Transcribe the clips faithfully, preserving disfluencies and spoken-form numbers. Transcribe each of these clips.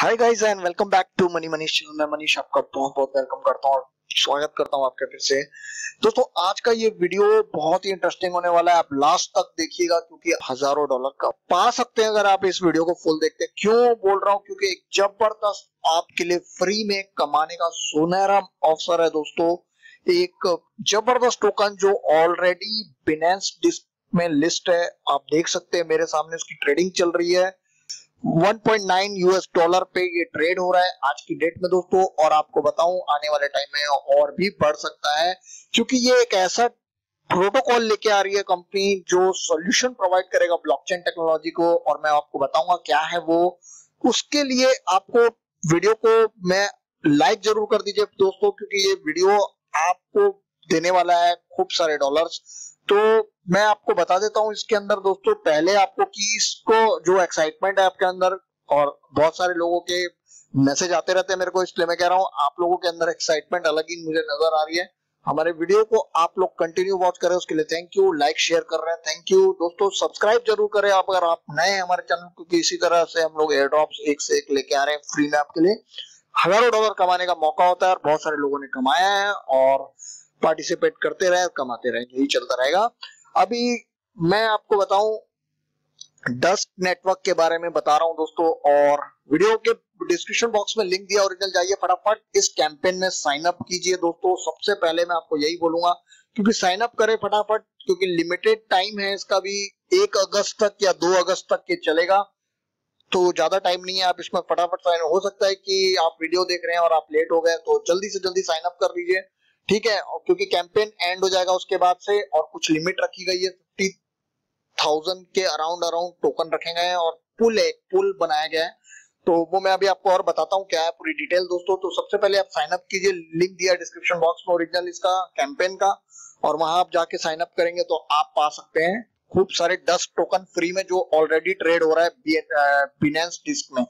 Hi guys and welcome back to money Manish. मैं मनीष आपका बहुत बहुत वेलकम करता हूँ और स्वागत करता हूँ आपके फिर से। दोस्तों आज का ये वीडियो बहुत ही इंटरेस्टिंग होने वाला है, आप लास्ट तक देखिएगा क्योंकि हजारों डॉलर का पा सकते हैं अगर आप इस वीडियो को फुल देखते हैं। क्यों बोल रहा हूँ, क्योंकि एक जबरदस्त आपके लिए फ्री में कमाने का सुनहरा अवसर है दोस्तों। एक जबरदस्त टोकन जो ऑलरेडी Binance डिस्क में लिस्ट है, आप देख सकते हैं मेरे सामने उसकी ट्रेडिंग चल रही है। One point nine US dollar पे ये ट्रेड हो रहा है आज की डेट में दोस्तों, और आपको बताऊं आने वाले टाइम में और भी बढ़ सकता है क्योंकि ये एक ऐसा प्रोटोकॉल लेके आ रही है कंपनी जो सॉल्यूशन प्रोवाइड करेगा ब्लॉकचेन टेक्नोलॉजी को। और मैं आपको बताऊंगा क्या है वो, उसके लिए आपको वीडियो को मैं लाइक जरूर कर दीजिए दोस्तों क्योंकि ये वीडियो आपको देने वाला है खूब सारे डॉलर्स। तो मैं आपको बता देता हूं इसके अंदर दोस्तों पहले आपको कि इसको जो एक्साइटमेंट है आपके अंदर, और बहुत सारे लोगों के मैसेज आते रहते हैं मेरे को, इसलिए मैं कह रहा हूं आप लोगों के अंदर एक्साइटमेंट अलग ही मुझे नजर आ रही है। हमारे वीडियो को आप लोग कंटिन्यू वॉच करें उसके लिए थैंक यू, लाइक शेयर कर रहे हैं थैंक यू दोस्तों, सब्सक्राइब जरूर करें आप अगर आप नए हैं हमारे चैनल, क्योंकि इसी तरह से हम लोग एयर ड्रॉप्स एक से एक लेके आ रहे हैं फ्री में आपके लिए। हजारों डॉलर कमाने का मौका होता है और बहुत सारे लोगों ने कमाया है, और पार्टिसिपेट करते रहे कमाते रहे, यही चलता रहेगा। अभी मैं आपको बताऊं डस्क नेटवर्क के बारे में बता रहा हूं दोस्तों, और वीडियो के डिस्क्रिप्शन बॉक्स में लिंक दिया ओरिजिनल, जाइए फटाफट इस कैंपेन में साइन अप कीजिए दोस्तों। सबसे पहले मैं आपको यही बोलूंगा क्योंकि साइन अप करें फटाफट क्योंकि लिमिटेड टाइम है इसका भी, एक अगस्त तक या दो अगस्त तक ये चलेगा, तो ज्यादा टाइम नहीं है। आप इसमें फटाफट साइन, हो सकता है कि आप वीडियो देख रहे हैं और आप लेट हो गए, तो जल्दी से जल्दी साइन अप कर लीजिए ठीक है, क्योंकि कैंपेन एंड हो जाएगा उसके बाद से। और कुछ लिमिट रखी गई है, फिफ्टी थाउजेंड के अराउंड अराउंड टोकन रखे गए हैं, और पुल एक पुल बनाया गया है, तो वो मैं अभी आपको और बताता हूँ क्या है पूरी डिटेल दोस्तों। तो सबसे पहले आप साइन अप कीजिए, लिंक दिया डिस्क्रिप्शन बॉक्स में ओरिजिनल इसका कैंपेन का, और वहां आप जाके साइन अप करेंगे तो आप पा सकते हैं खूब सारे डस्क टोकन फ्री में जो ऑलरेडी ट्रेड हो रहा है Binance डिस्क में।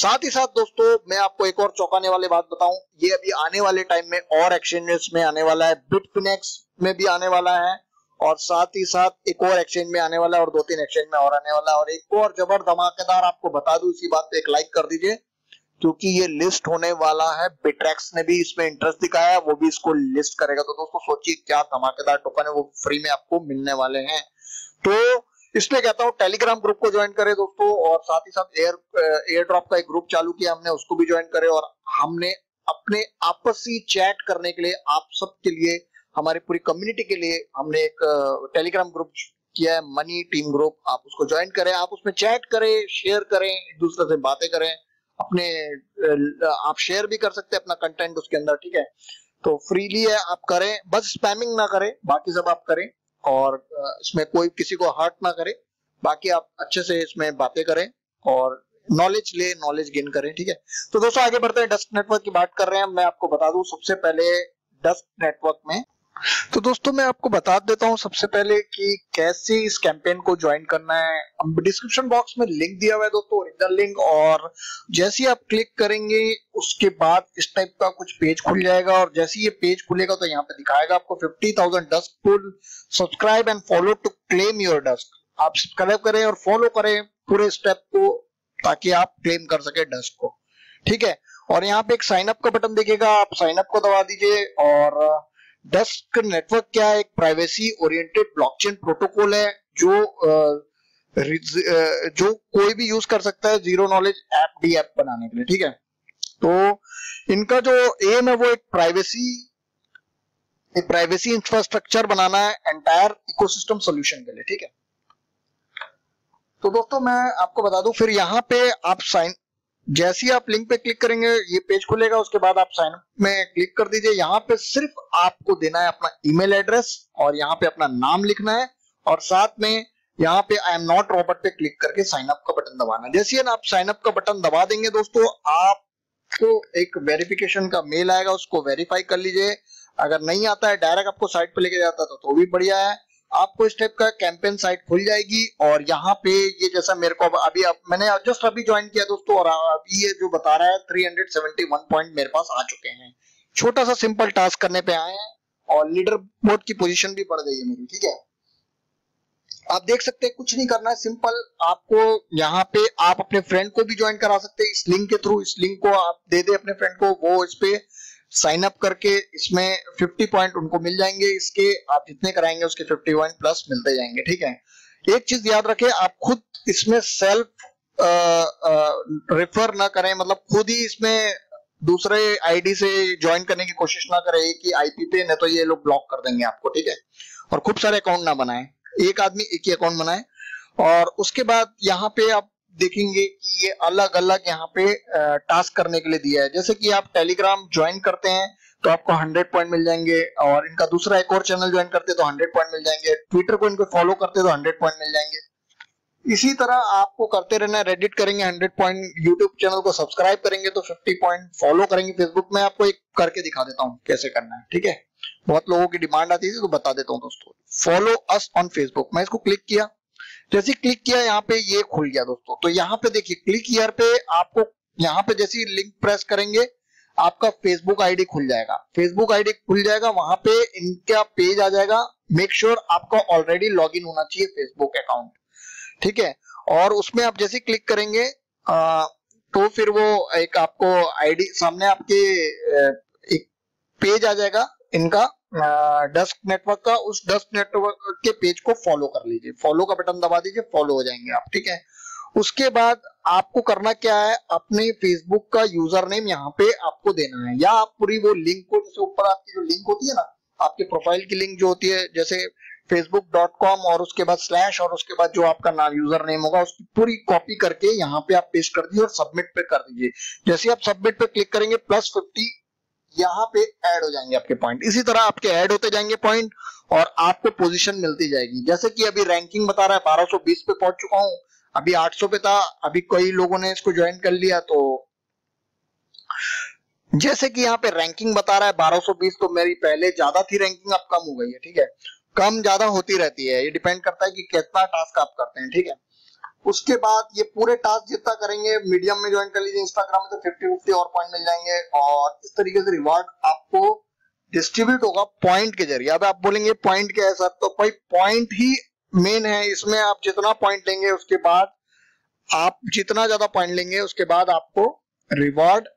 साथ ही साथ दोस्तों मैं आपको एक और चौंकाने वाली बात बताऊं, ये अभी आने वाले टाइम में और एक्सचेंजेस में आने वाला है, Bitfinex में भी आने वाला है, और साथ ही साथ एक और एक्सचेंज में आने वाला है, और दो तीन एक्सचेंज में और आने वाला है। और एक और जबर धमाकेदार आपको बता दूं, इसी बात पे एक लाइक कर दीजिए क्योंकि ये लिस्ट होने वाला है, बिट्रेक्स ने भी इसमें इंटरेस्ट दिखाया, वो भी इसको लिस्ट करेगा। तो दोस्तों सोचिए क्या धमाकेदार टोकन है वो फ्री में आपको मिलने वाले हैं। तो इसलिए कहता हूँ टेलीग्राम ग्रुप को ज्वाइन करें दोस्तों, और साथ ही साथ एयर एयर ड्रॉप का एक ग्रुप चालू किया हमने, उसको भी ज्वाइन करें। और हमने अपने आपसी चैट करने के लिए आप सबके लिए, हमारी पूरी कम्युनिटी के लिए हमने एक टेलीग्राम ग्रुप किया है, मनी टीम ग्रुप, आप उसको ज्वाइन करें, आप उसमें चैट करें, शेयर करें, एक दूसरे से बातें करें, अपने आप शेयर भी कर सकते हैं अपना कंटेंट उसके अंदर ठीक है। तो फ्रीली है, आप करें, बस स्पैमिंग ना करें, बाकी सब आप करें, और इसमें कोई किसी को हर्ट ना करे, बाकी आप अच्छे से इसमें बातें करें और नॉलेज ले, नॉलेज गेन करें ठीक है। तो दोस्तों आगे बढ़ते हैं, डस्क नेटवर्क की बात कर रहे हैं, मैं आपको बता दूं सबसे पहले डस्क नेटवर्क में, तो दोस्तों मैं आपको बता देता हूं सबसे पहले कि कैसे इस कैंपेन को ज्वाइन करना है। डिस्क्रिप्शन बॉक्स में लिंक दिया हुआ है दोस्तों ओरिजिनल लिंक, और जैसे ही आप क्लिक करेंगे उसके बाद इस टाइप का कुछ पेज खुल जाएगा, और जैसे ही ये पेज खुलेगा तो यहाँ पे दिखाएगा आपको fifty thousand Dusk pool, subscribe and follow to claim your Dusk. आप सब्सक्राइब करें और फॉलो करें पूरे स्टेप को ताकि आप क्लेम कर सके डस्क को ठीक है। और यहाँ पे एक साइन अप का बटन दिखेगा, आप साइन अप को दबा दीजिए। और डस्क नेटवर्क क्या है, एक प्राइवेसी ओरिएंटेड ब्लॉकचेन प्रोटोकॉल है जो जो कोई भी यूज कर सकता है zero knowledge app D app बनाने के लिए ठीक है। तो इनका जो एम है वो एक प्राइवेसी एक प्राइवेसी इंफ्रास्ट्रक्चर बनाना है एंटायर इकोसिस्टम सॉल्यूशन के लिए ठीक है। तो दोस्तों मैं आपको बता दूं, फिर यहाँ पे आप साइन, जैसे ही आप लिंक पे क्लिक करेंगे ये पेज खुलेगा, उसके बाद आप साइन अप में क्लिक कर दीजिए। यहाँ पे सिर्फ आपको देना है अपना ईमेल एड्रेस, और यहाँ पे अपना नाम लिखना है, और साथ में यहाँ पे आई एम नॉट रॉबर्ट पे क्लिक करके साइन अप का बटन दबाना है। जैसे ही आप साइन अप का बटन दबा देंगे दोस्तों आपको एक वेरिफिकेशन का मेल आएगा, उसको वेरीफाई कर लीजिए। अगर नहीं आता है डायरेक्ट आपको साइट पे लेके जाता था तो भी बढ़िया है, आपको इस टाइप का कैंपेन साइट खुल जाएगी। और यहाँ पे ये जैसा मेरे को अभी आप, मैंने जस्ट अभी ज्वाइन किया दोस्तों, और अभी ये जो बता रहा है three hundred seventy one point मेरे पास आ चुके हैं, छोटा सा सिंपल टास्क करने पे आए हैं, और लीडर बोर्ड की पोजीशन भी बढ़ गई है मेरी ठीक है। आप देख सकते हैं कुछ नहीं करना है, सिंपल आपको यहाँ पे आप अपने फ्रेंड को भी ज्वाइन करा सकते हैं इस लिंक के थ्रू। इस लिंक को आप दे दे अपने फ्रेंड को, वो इस पे साइन अप करके इसमें पचास पॉइंट उनको मिल जाएंगे, इसके आप जितने कराएंगे उसके पचास पॉइंट प्लस मिलते जाएंगे। ठीक है, एक चीज याद रखें, आप खुद इसमें सेल्फ रेफर ना करें, मतलब खुद ही इसमें दूसरे आईडी से ज्वाइन करने की कोशिश ना करें कि आईपी पे, नहीं तो ये लोग ब्लॉक कर देंगे आपको। ठीक है, और खूब सारे अकाउंट ना बनाएं, एक आदमी एक ही अकाउंट बनाए। और उसके बाद यहाँ पे आप देखेंगे कि ये अलग अलग यहाँ पे टास्क करने के लिए दिया है, जैसे कि आप टेलीग्राम ज्वाइन करते हैं तो आपको सौ पॉइंट मिल जाएंगे, और इनका दूसरा एक और चैनल ज्वाइन करते हैं तो सौ पॉइंट मिल जाएंगे, ट्विटर को इनको फॉलो करते हैं तो सौ पॉइंट मिल जाएंगे। इसी तरह आपको करते रहना है, रेडिट करेंगे सौ पॉइंट, यूट्यूब चैनल को सब्सक्राइब करेंगे तो पचास पॉइंट, फॉलो करेंगे फेसबुक में, आपको एक करके दिखा देता हूँ कैसे करना है। ठीक है, बहुत लोगों की डिमांड आती थी तो बता देता हूँ दोस्तों। फॉलो अस ऑन फेसबुक, मैं इसको क्लिक किया, जैसे क्लिक किया यहाँ पे ये खुल गया दोस्तों। तो यहाँ पे देखिए क्लिक हियर पे आपको यहाँ पे जैसे लिंक प्रेस करेंगे आपका फेसबुक आईडी खुल जाएगा। फेसबुक आईडी खुल जाएगा, वहां पे इनका पेज आ जाएगा। मेक श्योर sure आपका ऑलरेडी लॉगिन होना चाहिए फेसबुक अकाउंट। ठीक है, और उसमें आप जैसे क्लिक करेंगे आ, तो फिर वो एक आपको आईडी सामने आपके एक पेज आ जाएगा इनका डस्क नेटवर्क का। उस डस्क नेटवर्क के पेज को फॉलो कर लीजिए, फॉलो का बटन दबा दीजिए, फॉलो हो जाएंगे आप। ठीक है, उसके बाद आपको करना क्या है, अपने फेसबुक का यूजर नेम यहाँ पे आपको देना है, या आप पूरी वो लिंक को, जैसे ऊपर आपकी जो लिंक होती है ना, आपके प्रोफाइल की लिंक जो होती है, जैसे फेसबुक डॉट कॉम और उसके बाद स्लैश और उसके बाद जो आपका नाम यूजर नेम होगा, उसकी पूरी कॉपी करके यहाँ पे आप पेस्ट कर दीजिए और सबमिट पे कर दीजिए। जैसे आप सबमिट पे क्लिक करेंगे प्लस फिफ्टी यहाँ पे ऐड हो जाएंगे आपके पॉइंट। इसी तरह आपके ऐड होते जाएंगे पॉइंट और आपको पोजीशन मिलती जाएगी। जैसे कि अभी रैंकिंग बता रहा है बारह सौ बीस पे पहुंच चुका हूं, अभी आठ सौ पे था, अभी कई लोगों ने इसको ज्वाइन कर लिया। तो जैसे कि यहाँ पे रैंकिंग बता रहा है बारह सौ बीस, तो मेरी पहले ज्यादा थी रैंकिंग, अब कम हो गई है। ठीक है, कम ज्यादा होती रहती है, ये डिपेंड करता है कि कितना टास्क आप करते हैं। ठीक है, उसके बाद ये पूरे टास्क जितना करेंगे, मीडियम में ज्वाइन कर लीजिए, इंस्टाग्राम में तो फिफ्टी फिफ्टी और पॉइंट मिल जाएंगे, और इस तरीके से रिवार्ड आपको डिस्ट्रीब्यूट होगा पॉइंट के जरिए। अब आप बोलेंगे पॉइंट क्या है सर, तो भाई पॉइंट ही मेन है इसमें। आप जितना पॉइंट लेंगे उसके बाद आप जितना ज्यादा पॉइंट लेंगे उसके बाद आपको रिवार्ड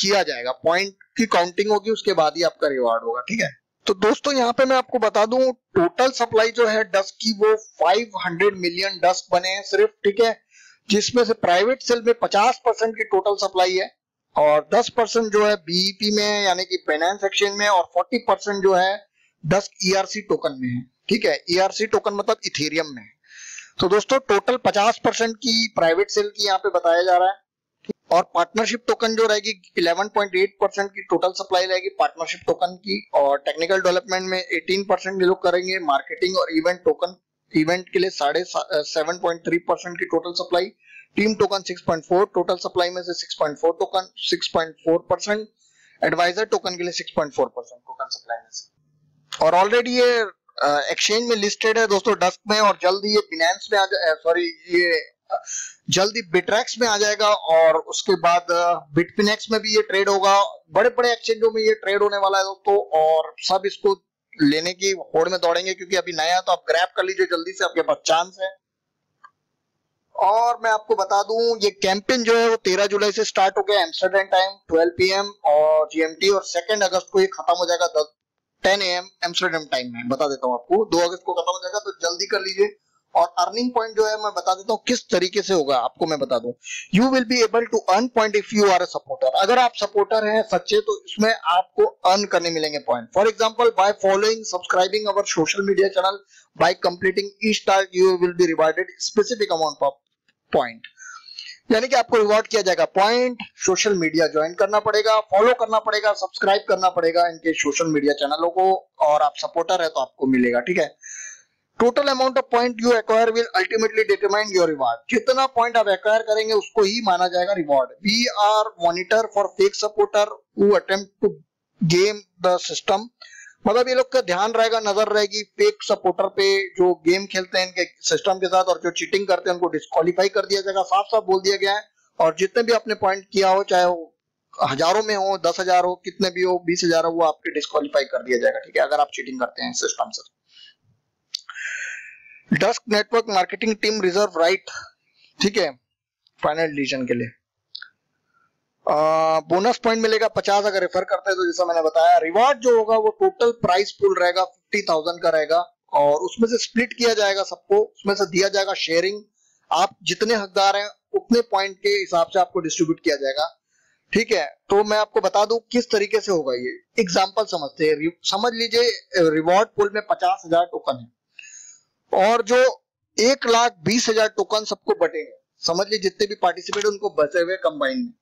किया जाएगा, पॉइंट की काउंटिंग होगी, उसके बाद ही आपका रिवार्ड होगा। ठीक है, तो दोस्तों यहाँ पे मैं आपको बता दूं, टोटल सप्लाई जो है डस्क की वो पाँच सौ मिलियन डस्क बने हैं सिर्फ। ठीक है, जिसमें से प्राइवेट सेल में पचास परसेंट की टोटल सप्लाई है, और दस परसेंट जो है बीईपी में यानी कि फाइनेंस एक्सचेंज में, और चालीस परसेंट जो है डस्क ईआरसी टोकन में है। ठीक है, ईआरसी टोकन मतलब इथेरियम में है। तो दोस्तों टोटल पचास परसेंट की प्राइवेट सेल की यहाँ पे बताया जा रहा है, और पार्टनरशिप टोकन जो रहेगी ग्यारह पॉइंट आठ परसेंट की टोटल सप्लाई रहेगी पार्टनरशिप टोकन की, और टेक्निकल डेवलपमेंट में अठारह परसेंट ये लोग करेंगे, मार्केटिंग और इवेंट टोकन इवेंट के लिए साढ़े सेवन पॉइंट थ्री परसेंट की total supply, team token six point four, total supply में से six point four token six point four percent, advisor token के लिए six point four percent token supply में से। और ऑलरेडी ये एक्सचेंज में लिस्टेड है दोस्तों डस्क में, और जल्द ही ये बिनेंस में आ जाए, सॉरी ये जल्दी बिट्रेक्स में आ जाएगा, और उसके बाद बिटफिनेक्स में भी ये ट्रेड होगा। बड़े बड़े एक्सचेंजों में ये ट्रेड होने वाला है दोस्तों, और सब इसको लेने की होड़ में दौड़ेंगे क्योंकि अभी नया है, तो आप ग्रैब कर लीजिए जल्दी से, आपके पास चांस है। और मैं आपको बता दूं ये कैंपेन जो है वो तेरह जुलाई से स्टार्ट हो गया Amsterdam time twelve P M और जीएमटी, और सेकेंड अगस्त को ये खत्म हो जाएगा ten A M Amsterdam time में, बता देता हूँ आपको, दो अगस्त को खत्म हो जाएगा, तो जल्दी कर लीजिए। और अर्निंग पॉइंट जो है मैं बता देता हूँ किस तरीके से होगा, आपको मैं बता दूं, you will be able to earn point if you are a supporter. अगर आप सपोर्टर हैं सच्चे तो इसमें आपको अर्न करने मिलेंगे point. For example by following subscribing our social media channel, by completing each task you will be rewarded specific amount of point, यानी कि आपको रिवॉर्ड किया जाएगा पॉइंट। सोशल मीडिया ज्वाइन करना पड़ेगा, फॉलो करना पड़ेगा, सब्सक्राइब करना पड़ेगा इनके सोशल मीडिया चैनलों को, और आप सपोर्टर है तो आपको मिलेगा। ठीक है, total amount of point you acquire will ultimately determine your reward, जितना पॉइंट आप एक्वायर करेंगे उसको ही माना जाएगा reward. We are monitor for fake supporter who attempt to game the system, मतलब ये लोग का ध्यान रहेगा, नजर रहेगी फेक सपोर्टर पे जो गेम खेलते हैं इनके सिस्टम के साथ, और जो चीटिंग करते हैं उनको डिस्क्वालीफाई कर दिया जाएगा, साफ साफ बोल दिया गया है। और जितने भी आपने पॉइंट किया हो, चाहे वो हजारों में हो, दस हजार हो, कितने भी हो, बीस हजार हो, वो आपके डिस्क्वालीफाई कर दिया जाएगा। ठीक है, अगर आप चीटिंग करते हैं सिस्टम से। Dusk network marketing team reserve right, ठीक है, फाइनल डिसीजन के लिए। बोनस पॉइंट मिलेगा पचास अगर रेफर करते हैं तो, जैसा मैंने बताया। रिवार्ड जो होगा वो टोटल प्राइस पूल रहेगा फिफ्टी थाउजेंड का रहेगा, और उसमें से स्प्लिट किया जाएगा सबको, उसमें से दिया जाएगा शेयरिंग। आप जितने हकदार हैं उतने पॉइंट के हिसाब से आपको डिस्ट्रीब्यूट किया जाएगा, ठीक है। तो मैं आपको बता दूं किस तरीके से होगा ये, एग्जाम्पल समझते हैं। समझ लीजिए रिवॉर्ड पूल में पचास हजार टोकन है, और जो एक लाख बीस हजार टोकन सबको बटेंगे, समझ लीजिए जितने भी पार्टिसिपेट उनको बचे हुए कंबाइन में,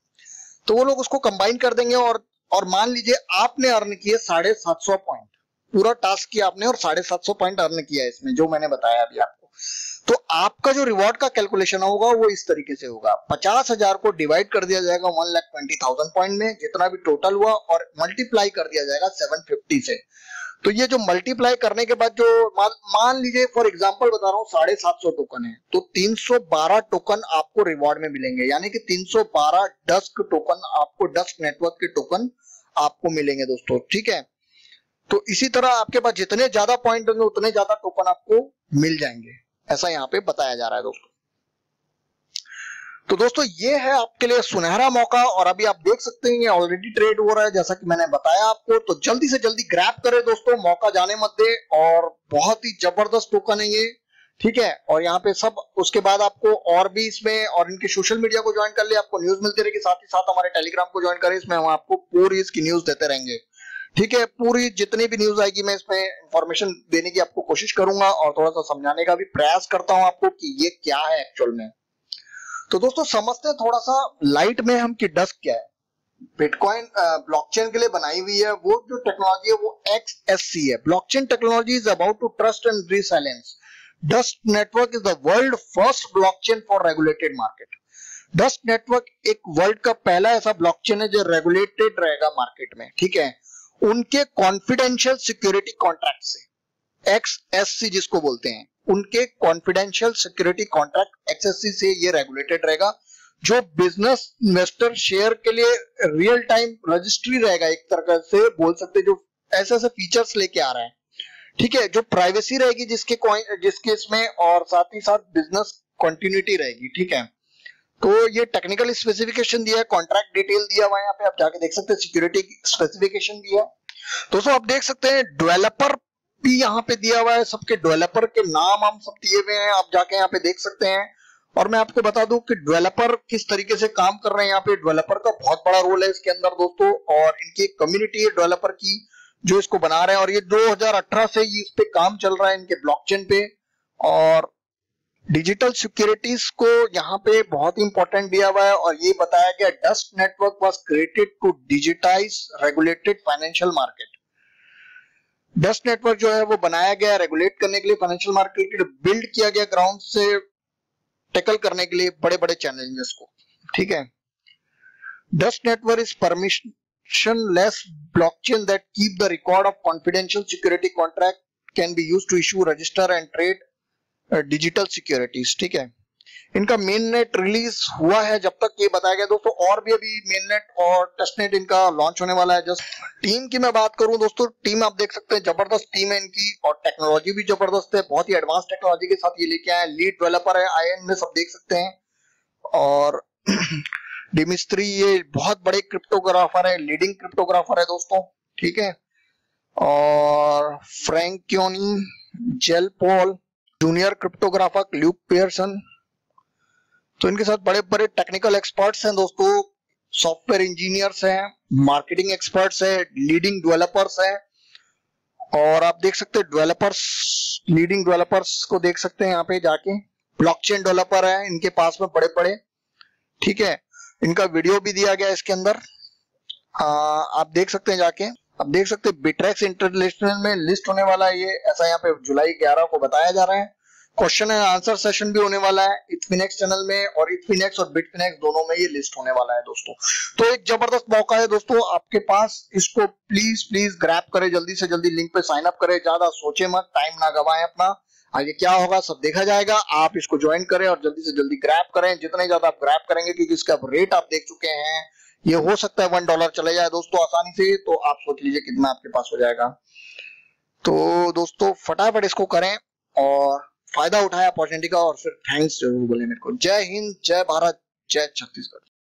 तो वो लोग उसको कंबाइन कर देंगे। और और मान लीजिए आपने अर्न किए साढ़े सात सौ पॉइंट, पूरा टास्क किया आपने और साढ़े सात सौ पॉइंट अर्न किया है इसमें, जो मैंने बताया अभी आपको। तो आपका जो रिवॉर्ड का कैलकुलेशन होगा वो इस तरीके से होगा, पचास हजार को डिवाइड कर दिया जाएगा one lakh twenty thousand point में जितना भी टोटल हुआ, और मल्टीप्लाई कर दिया जाएगा सेवन फिफ्टी से। तो ये जो मल्टीप्लाई करने के बाद जो मान लीजिए फॉर एग्जाम्पल बता रहा हूँ साढ़े सात सौ टोकन है, तो तीन सौ बारह टोकन आपको रिवॉर्ड में मिलेंगे, यानी कि तीन सौ बारह डस्क टोकन आपको, डस्क नेटवर्क के टोकन आपको मिलेंगे दोस्तों, ठीक है। तो इसी तरह आपके पास जितने ज्यादा पॉइंट होंगे उतने ज्यादा टोकन आपको मिल जाएंगे, ऐसा यहाँ पे बताया जा रहा है दोस्तों। तो दोस्तों ये है आपके लिए सुनहरा मौका, और अभी आप देख सकते हैं ऑलरेडी ट्रेड हो रहा है जैसा कि मैंने बताया आपको। तो जल्दी से जल्दी ग्रैब करें दोस्तों, मौका जाने मत दे, और बहुत ही जबरदस्त टोकन है ये, ठीक है। और यहाँ पे सब उसके बाद आपको और भी इसमें, और इनके सोशल मीडिया को ज्वाइन कर ले, आपको न्यूज मिलती रहेगी। साथ ही साथ हमारे टेलीग्राम को ज्वाइन करें, इसमें हम आपको पूरी इसकी न्यूज देते रहेंगे, ठीक है। पूरी जितनी भी न्यूज आएगी मैं इसमें इंफॉर्मेशन देने की आपको कोशिश करूंगा, और थोड़ा सा समझाने का भी प्रयास करता हूं आपको कि ये क्या है एक्चुअल में। तो दोस्तों समझते हैं थोड़ा सा लाइट में हम कि डस्क क्या है। बिटकॉइन ब्लॉकचेन के लिए बनाई हुई है, वो जो टेक्नोलॉजी है वो एक्स एस सी है। Blockchain technology is about to trust and resilience. Dusk network is the world first blockchain for regulated market. Dusk network एक वर्ल्ड का पहला ऐसा ब्लॉकचेन है जो रेगुलेटेड रहेगा मार्केट में, ठीक है, उनके कॉन्फिडेंशियल सिक्योरिटी कॉन्ट्रैक्ट से, एक्स एस सी जिसको बोलते हैं, उनके confidential security contract X S C से ये रेगुलेटेड रहेगा, जो बिजनेस इन्वेस्टर शेयर के लिए रियल टाइम रजिस्ट्री रहेगा, एक तरह से बोल सकते हैं, जो ऐसे ऐसे फीचर्स लेके आ रहे हैं, ठीक है, जो प्राइवेसी रहेगी जिसके कॉइन जिसके इसमें, और साथ ही साथ बिजनेस कंटिन्यूटी रहेगी, ठीक है। तो ये टेक्निकल स्पेसिफिकेशन दिया है, कॉन्ट्रैक्ट डिटेल दिया हुआ है, यहाँ पे आप जाके देख सकते हैं, सिक्योरिटी स्पेसिफिकेशन दिया है दोस्तों, आप देख सकते हैं। डेवलपर भी यहाँ पे दिया हुआ है, सबके डेवलपर के नाम हम सब दिए हुए हैं, आप जाके यहाँ पे देख सकते हैं। और मैं आपको बता दूं कि डेवलपर किस तरीके से काम कर रहे हैं, यहाँ पे डेवलपर का बहुत बड़ा रोल है इसके अंदर दोस्तों, और इनकी एक कम्युनिटी है डेवलपर की जो इसको बना रहे हैं, और ये दो हजार अठारह से इस पे काम चल रहा है इनके ब्लॉकचेन पे। और डिजिटल सिक्योरिटीज को यहाँ पे बहुत इंपॉर्टेंट दिया हुआ है, और ये बताया गया Dusk network was created to digitize regulated financial market. Dusk network जो है वो बनाया गया रेगुलेट करने के लिए, फाइनेंशियल मार्केट बिल्ड किया गया ग्राउंड से टैकल करने के लिए बड़े बड़े चैलेंजेस को, ठीक है। Dusk network is permissionless blockchain that keep the record of confidential security contract can be use to issue register and trade digital securities, ठीक है। इनका मेननेट रिलीज हुआ है जब तक ये बताया गया दोस्तों, और भी अभी मेननेट और टेस्टनेट इनका लॉन्च होने वाला है। जस्ट टीम की मैं बात करूं दोस्तों, टीम आप देख सकते हैं जबरदस्त टीम है इनकी, और टेक्नोलॉजी भी जबरदस्त है, बहुत ही एडवांस टेक्नोलॉजी के साथ ये लेके आए। लीड डेवलपर है आई एन में, सब देख सकते हैं, और डिमिस्त्री ये बहुत बड़े क्रिप्टोग्राफर है, लीडिंग क्रिप्टोग्राफर है दोस्तों, ठीक है। और फ्रैंकियोनी, जेल Paul junior cryptographer, Luke Pearson, तो इनके साथ बड़े बड़े टेक्निकल एक्सपर्ट्स हैं दोस्तों, सॉफ्टवेयर इंजीनियर्स हैं, मार्केटिंग एक्सपर्ट्स हैं, लीडिंग डेवलपर्स हैं, और आप देख सकते हैं डेवलपर्स, लीडिंग डेवलपर्स को देख सकते हैं यहाँ पे जाके। ब्लॉकचेन डेवलपर है इनके पास में बड़े बड़े, ठीक है, इनका वीडियो भी दिया गया इसके अंदर, आ, आप देख सकते हैं जाके। अब देख सकते हैं बिटरेक्स इंटरनेशनल में लिस्ट होने वाला है ये, ऐसा यहाँ पे जुलाई ग्यारह को बताया जा रहा है। क्वेश्चन एंड आंसर सेशन भी होने वाला है इथफिनेक्स चैनल में, और इथफिनेक्स और बिटफिनेक्स दोनों में ये लिस्ट होने वाला है दोस्तों। तो एक जबरदस्त मौका है दोस्तों आपके पास, इसको प्लीज प्लीज ग्रैब करें, जल्दी से जल्दी लिंक पे साइन अप करें, ज्यादा सोचे मत, टाइम ना गवाएं अपना, आगे क्या होगा सब देखा जाएगा। आप इसको ज्वाइन करें और जल्दी से जल्दी ग्रैब करें, जितने ज्यादा आप ग्रैब करेंगे, क्योंकि इसका रेट आप देख चुके हैं, ये हो सकता है वन डॉलर चले जाए दोस्तों आसानी से, तो आप सोच लीजिए कितना आपके पास हो जाएगा। तो दोस्तों फटाफट इसको करें, और फायदा उठाया अपॉर्चुनिटी का और फिर थैंक्स जरूर बोले मेरे को। जय हिंद, जय भारत, जय छत्तीसगढ़।